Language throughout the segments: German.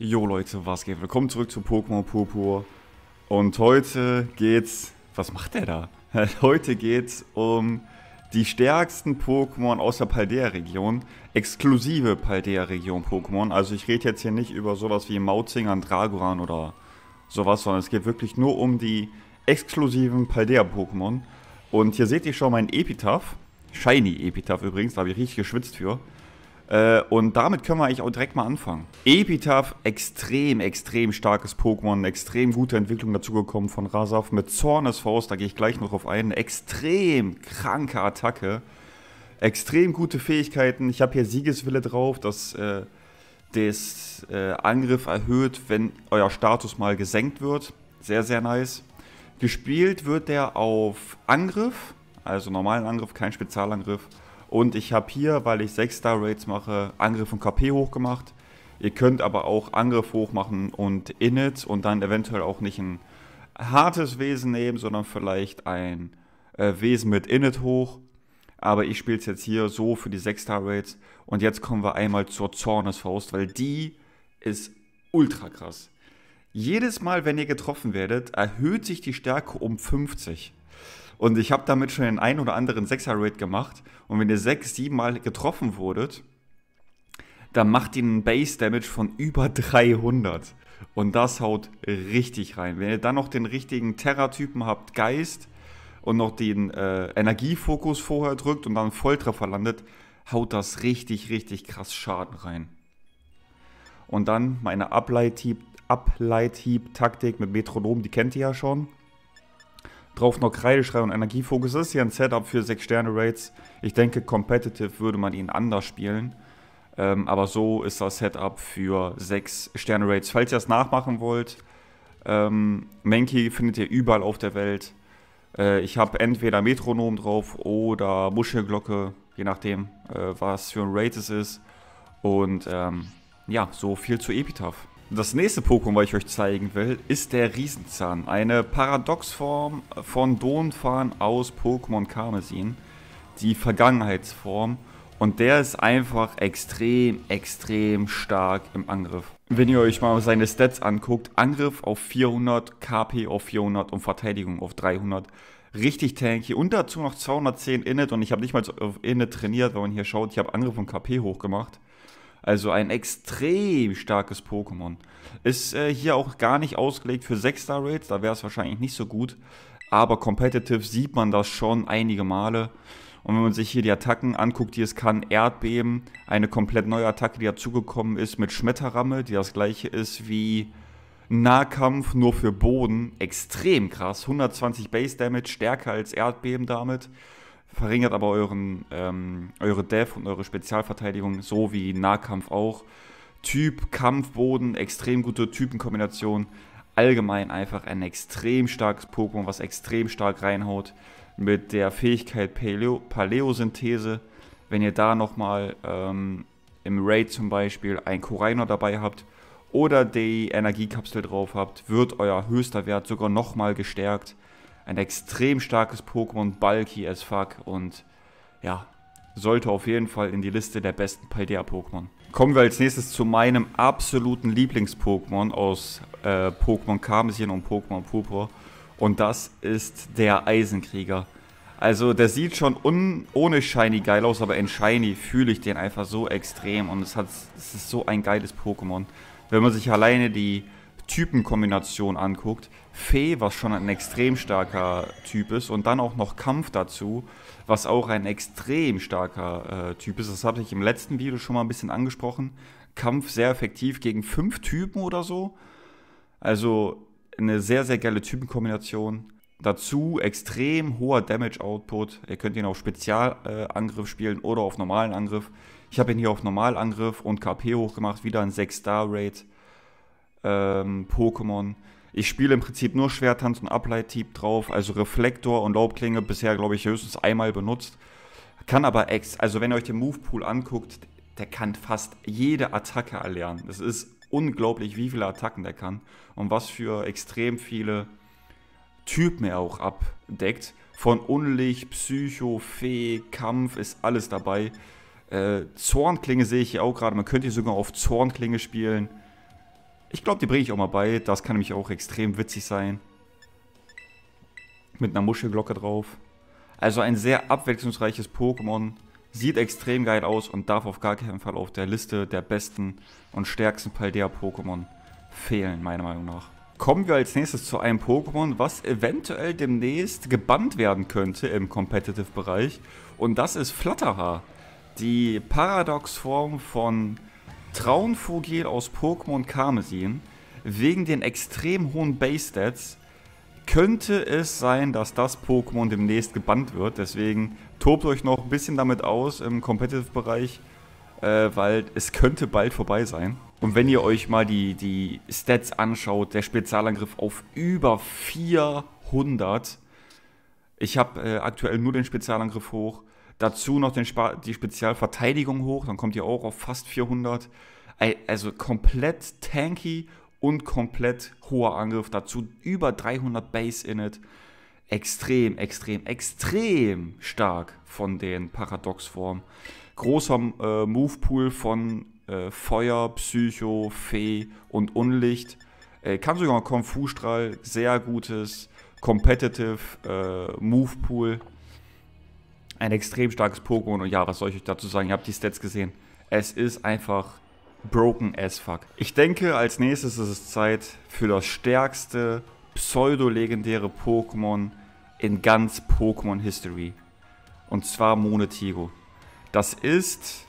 Jo Leute, was geht? Willkommen zurück zu Pokémon Purpur. Und heute geht's... Was macht der da? Heute geht's um die stärksten Pokémon aus der Paldea-Region. Exklusive Paldea-Region-Pokémon. Also ich rede jetzt hier nicht über sowas wie Mauzingern, Dragoran oder sowas, sondern es geht wirklich nur um die exklusiven Paldea-Pokémon. Und hier seht ihr schon meinen Epitaph. Shiny Epitaph übrigens, da habe ich richtig geschwitzt für. Und damit können wir eigentlich auch direkt mal anfangen. Epitaph, extrem starkes Pokémon, eine extrem gute Entwicklung dazugekommen von Rasaf mit Zornesfaust, da gehe ich gleich noch drauf ein. Eine extrem kranke Attacke, extrem gute Fähigkeiten. Ich habe hier Siegeswille drauf, dass Angriff erhöht, wenn euer Status mal gesenkt wird. Sehr nice. Gespielt wird der auf Angriff, also normalen Angriff, kein Spezialangriff. Und ich habe hier, weil ich 6-Star-Raids mache, Angriff und KP hochgemacht. Ihr könnt aber auch Angriff hochmachen und Init und dann eventuell auch nicht ein hartes Wesen nehmen, sondern vielleicht ein Wesen mit Init hoch. Aber ich spiele es jetzt hier so für die 6-Star-Raids. Und jetzt kommen wir einmal zur Zornesfaust, weil die ist ultra krass. Jedes Mal, wenn ihr getroffen werdet, erhöht sich die Stärke um 50. Und ich habe damit schon den einen oder anderen 6er-Raid gemacht. Und wenn ihr 6-7 Mal getroffen wurdet, dann macht ihr einen Base-Damage von über 300. Und das haut richtig rein. Wenn ihr dann noch den richtigen Terra-Typen habt, Geist, und noch den Energiefokus vorher drückt und dann Volltreffer landet, haut das richtig krass Schaden rein. Und dann meine Ableithieb-Taktik mit Metronom, die kennt ihr ja schon. Drauf noch Kreideschrei und Energiefokus. Das ist hier ein Setup für 6-Sterne-Raids. Ich denke, competitive würde man ihn anders spielen. Aber so ist das Setup für 6-Sterne-Raids. Falls ihr das nachmachen wollt, Mankey findet ihr überall auf der Welt. Ich habe entweder Metronom drauf oder Muschelglocke, je nachdem, was für ein Raid es ist. Und ja, so viel zu Epitaph. Das nächste Pokémon, was ich euch zeigen will, ist der Riesenzahn. Eine Paradoxform von Donphan aus Pokémon Karmesin. Die Vergangenheitsform. Und der ist einfach extrem stark im Angriff. Wenn ihr euch mal seine Stats anguckt, Angriff auf 400, KP auf 400 und Verteidigung auf 300. Richtig tanky und dazu noch 210 Init. Und ich habe nicht mal auf Init trainiert, wenn man hier schaut. Ich habe Angriff und KP hochgemacht. Also ein extrem starkes Pokémon. Ist hier auch gar nicht ausgelegt für 6-Star-Raids, da wäre es wahrscheinlich nicht so gut. Aber competitive sieht man das schon einige Male. Und wenn man sich hier die Attacken anguckt, die es kann, Erdbeben, eine komplett neue Attacke, die dazugekommen ist mit Schmetterrammel, die das gleiche ist wie Nahkampf, nur für Boden. Extrem krass, 120 Base Damage, stärker als Erdbeben damit. Verringert aber eure Def und eure Spezialverteidigung, so wie Nahkampf auch. Typ, Kampfboden, extrem gute Typenkombination. Allgemein einfach ein extrem starkes Pokémon, was extrem stark reinhaut. Mit der Fähigkeit Paläosynthese, wenn ihr da nochmal im Raid zum Beispiel ein Corainer dabei habt oder die Energiekapsel drauf habt, wird euer höchster Wert sogar nochmal gestärkt. Ein extrem starkes Pokémon, bulky as fuck und ja, sollte auf jeden Fall in die Liste der besten Paldea-Pokémon. Kommen wir als nächstes zu meinem absoluten Lieblings-Pokémon aus Pokémon Karmesin und Pokémon Purpur und das ist der Eisenkrieger. Also der sieht schon ohne Shiny geil aus, aber in Shiny fühle ich den einfach so extrem und es ist so ein geiles Pokémon. Wenn man sich alleine die Typenkombination anguckt, Fee, was schon ein extrem starker Typ ist und dann auch noch Kampf dazu, was auch ein extrem starker Typ ist, das habe ich im letzten Video schon mal ein bisschen angesprochen, Kampf sehr effektiv gegen 5 Typen oder so, also eine sehr geile Typenkombination, dazu extrem hoher Damage Output, ihr könnt ihn auf Spezialangriff spielen oder auf normalen Angriff, ich habe ihn hier auf Normalangriff und KP hochgemacht, wieder ein 6-Star-Raid Pokémon. Ich spiele im Prinzip nur Schwertanz und Ableittyp drauf, also Reflektor und Laubklinge bisher, glaube ich, höchstens einmal benutzt. Kann aber also wenn ihr euch den Movepool anguckt, der kann fast jede Attacke erlernen. Es ist unglaublich, wie viele Attacken der kann und was für extrem viele Typen er auch abdeckt. Von Unlicht, Psycho, Fee, Kampf ist alles dabei. Zornklinge sehe ich hier auch gerade, man könnte hier sogar auf Zornklinge spielen. Ich glaube, die bringe ich auch mal bei. Das kann nämlich auch extrem witzig sein. Mit einer Muschelglocke drauf. Also ein sehr abwechslungsreiches Pokémon. Sieht extrem geil aus und darf auf gar keinen Fall auf der Liste der besten und stärksten Paldea-Pokémon fehlen, meiner Meinung nach. Kommen wir als nächstes zu einem Pokémon, was eventuell demnächst gebannt werden könnte im Competitive-Bereich. Und das ist Flatterhaar. Die Paradox-Form von Traunvogel aus Pokémon Karmesin. Wegen den extrem hohen Base-Stats könnte es sein, dass das Pokémon demnächst gebannt wird. Deswegen tobt euch noch ein bisschen damit aus im Competitive-Bereich, weil es könnte bald vorbei sein. Und wenn ihr euch mal die Stats anschaut, der Spezialangriff auf über 400. Ich habe aktuell nur den Spezialangriff hoch. Dazu noch die Spezialverteidigung hoch. Dann kommt ihr auch auf fast 400. Also komplett tanky und komplett hoher Angriff. Dazu über 300 Base in it. Extrem, extrem, extrem stark von den Paradoxformen. Großer Movepool von Feuer, Psycho, Fee und Unlicht. Kann sogar Kung Fu-Strahl, sehr gutes Competitive Movepool. Ein extrem starkes Pokémon und ja, was soll ich euch dazu sagen? Ihr habt die Stats gesehen. Es ist einfach broken as fuck. Ich denke, als nächstes ist es Zeit für das stärkste pseudo-legendäre Pokémon in ganz Pokémon History. Und zwar Monetigo. Das ist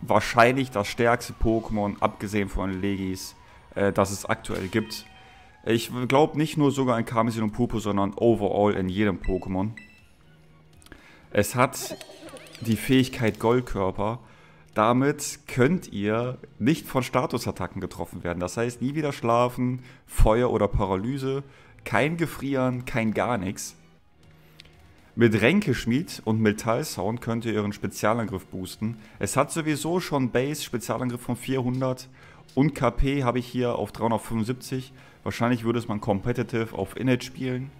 wahrscheinlich das stärkste Pokémon, abgesehen von Legis, das es aktuell gibt. Ich glaube nicht nur sogar in Karmesin und Purpur, sondern overall in jedem Pokémon. Es hat die Fähigkeit Goldkörper. Damit könnt ihr nicht von Statusattacken getroffen werden. Das heißt, nie wieder Schlafen, Feuer oder Paralyse, kein Gefrieren, kein gar nichts. Mit Ränkeschmied und Metallsound könnt ihr ihren Spezialangriff boosten. Es hat sowieso schon Base, Spezialangriff von 400 und KP habe ich hier auf 375. Wahrscheinlich würde es man competitive auf Init spielen.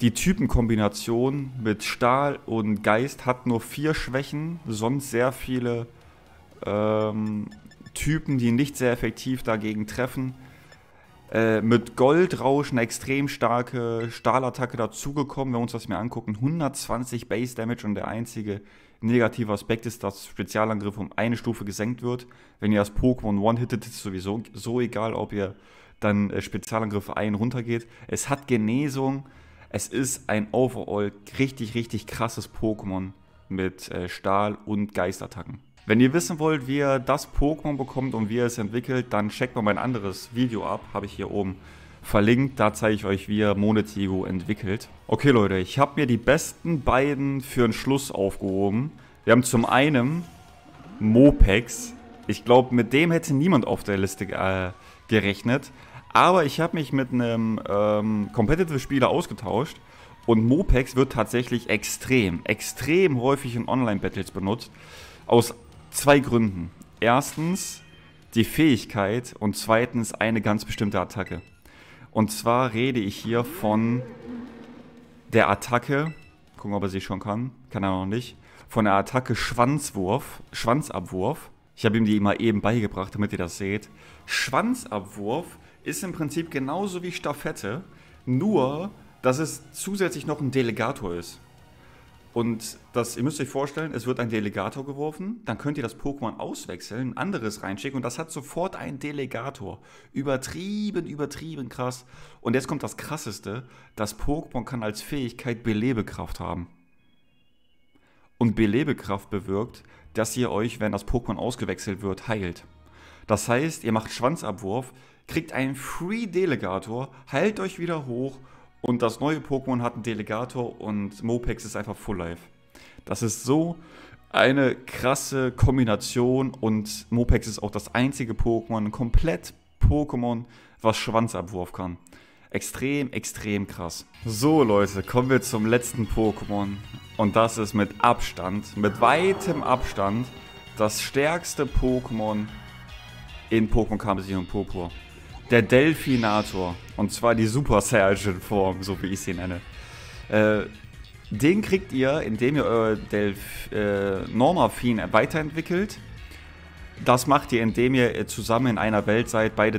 Die Typenkombination mit Stahl und Geist hat nur 4 Schwächen, sonst sehr viele Typen, die nicht sehr effektiv dagegen treffen. Mit Goldrausch eine extrem starke Stahlattacke dazugekommen, wenn wir uns das mal angucken, 120 Base Damage und der einzige negative Aspekt ist, dass Spezialangriff um eine Stufe gesenkt wird. Wenn ihr das Pokémon one-hittet, ist es sowieso so egal, ob ihr dann Spezialangriff einen runtergeht. Es hat Genesung, es ist ein overall richtig, richtig krasses Pokémon mit Stahl- und Geistattacken. Wenn ihr wissen wollt, wie ihr das Pokémon bekommt und wie ihr es entwickelt, dann checkt mal mein anderes Video ab. Habe ich hier oben verlinkt. Da zeige ich euch, wie ihr Monetigo entwickelt. Okay, Leute, ich habe mir die besten beiden für den Schluss aufgehoben. Wir haben zum einen Mopex. Ich glaube, mit dem hätte niemand auf der Liste gerechnet. Aber ich habe mich mit einem Competitive-Spieler ausgetauscht. Und Mopex wird tatsächlich extrem, extrem häufig in Online-Battles benutzt. Aus 2 Gründen. Erstens die Fähigkeit und zweitens eine ganz bestimmte Attacke. Und zwar rede ich hier von der Attacke, gucken, ob er sie schon kann, kann er noch nicht, von der Attacke Schwanzabwurf. Ich habe ihm die mal eben beigebracht, damit ihr das seht. Schwanzabwurf ist im Prinzip genauso wie Stafette, nur dass es zusätzlich noch ein Delegator ist. Und das, ihr müsst euch vorstellen, es wird ein Delegator geworfen, dann könnt ihr das Pokémon auswechseln, ein anderes reinschicken und das hat sofort einen Delegator. Übertrieben, übertrieben krass. Und jetzt kommt das Krasseste, das Pokémon kann als Fähigkeit Belebekraft haben. Und Belebekraft bewirkt, dass ihr euch, wenn das Pokémon ausgewechselt wird, heilt. Das heißt, ihr macht Schwanzabwurf, kriegt einen Free Delegator, heilt euch wieder hoch. Und das neue Pokémon hat einen Delegator und Mopex ist einfach Full Life. Das ist so eine krasse Kombination und Mopex ist auch das einzige Pokémon, ein Komplett-Pokémon, was Schwanzabwurf kann. Extrem, extrem krass. So Leute, kommen wir zum letzten Pokémon und das ist mit Abstand, mit weitem Abstand, das stärkste Pokémon in Pokémon Karmesin und Purpur. Der Delfinator, und zwar die Super Saiyajin-Form, so wie ich sie nenne. Den kriegt ihr, indem ihr euer Normifin weiterentwickelt. Das macht ihr, indem ihr zusammen in einer Welt seid, beide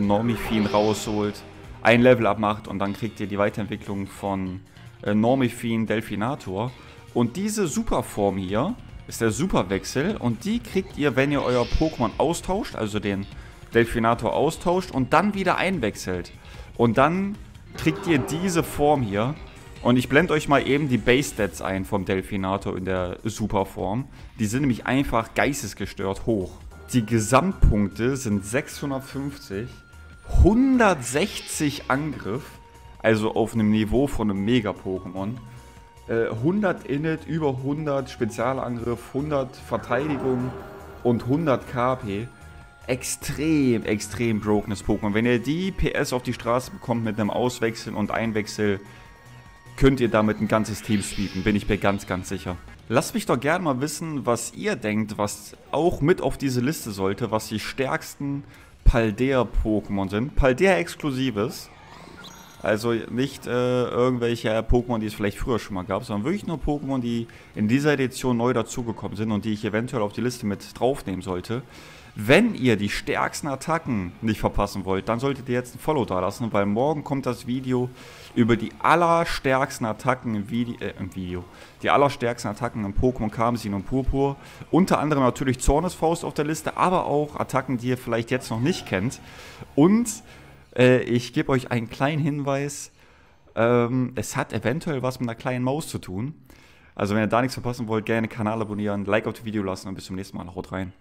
Normifin rausholt, ein Level abmacht und dann kriegt ihr die Weiterentwicklung von Normifin, Delfinator. Und diese Superform hier ist der Superwechsel und die kriegt ihr, wenn ihr euer Pokémon austauscht, also den Delfinator austauscht und dann wieder einwechselt. Und dann kriegt ihr diese Form hier. Und ich blende euch mal eben die Base-Stats ein vom Delfinator in der Superform. Die sind nämlich einfach geistesgestört hoch. Die Gesamtpunkte sind 650, 160 Angriff, also auf einem Niveau von einem Mega-Pokémon. 100 Init, über 100 Spezialangriff, 100 Verteidigung und 100 KP. Extrem, extrem brokenes Pokémon. Wenn ihr die PS auf die Straße bekommt mit einem Auswechseln und Einwechsel, könnt ihr damit ein ganzes Team sweepen, bin ich mir ganz, ganz sicher. Lasst mich doch gerne mal wissen, was ihr denkt, was auch mit auf diese Liste sollte, was die stärksten Paldea-Pokémon sind. Paldea-Exklusives. Also nicht irgendwelche Pokémon, die es vielleicht früher schon mal gab, sondern wirklich nur Pokémon, die in dieser Edition neu dazugekommen sind und die ich eventuell auf die Liste mit draufnehmen sollte. Wenn ihr die stärksten Attacken nicht verpassen wollt, dann solltet ihr jetzt ein Follow da lassen, weil morgen kommt das Video über die allerstärksten Attacken die allerstärksten Attacken im Pokémon Karmesin und Purpur. Unter anderem natürlich Zornesfaust auf der Liste, aber auch Attacken, die ihr vielleicht jetzt noch nicht kennt. Und ich gebe euch einen kleinen Hinweis, es hat eventuell was mit einer kleinen Maus zu tun. Also wenn ihr da nichts verpassen wollt, gerne Kanal abonnieren, Like auf das Video lassen und bis zum nächsten Mal. Haut rein.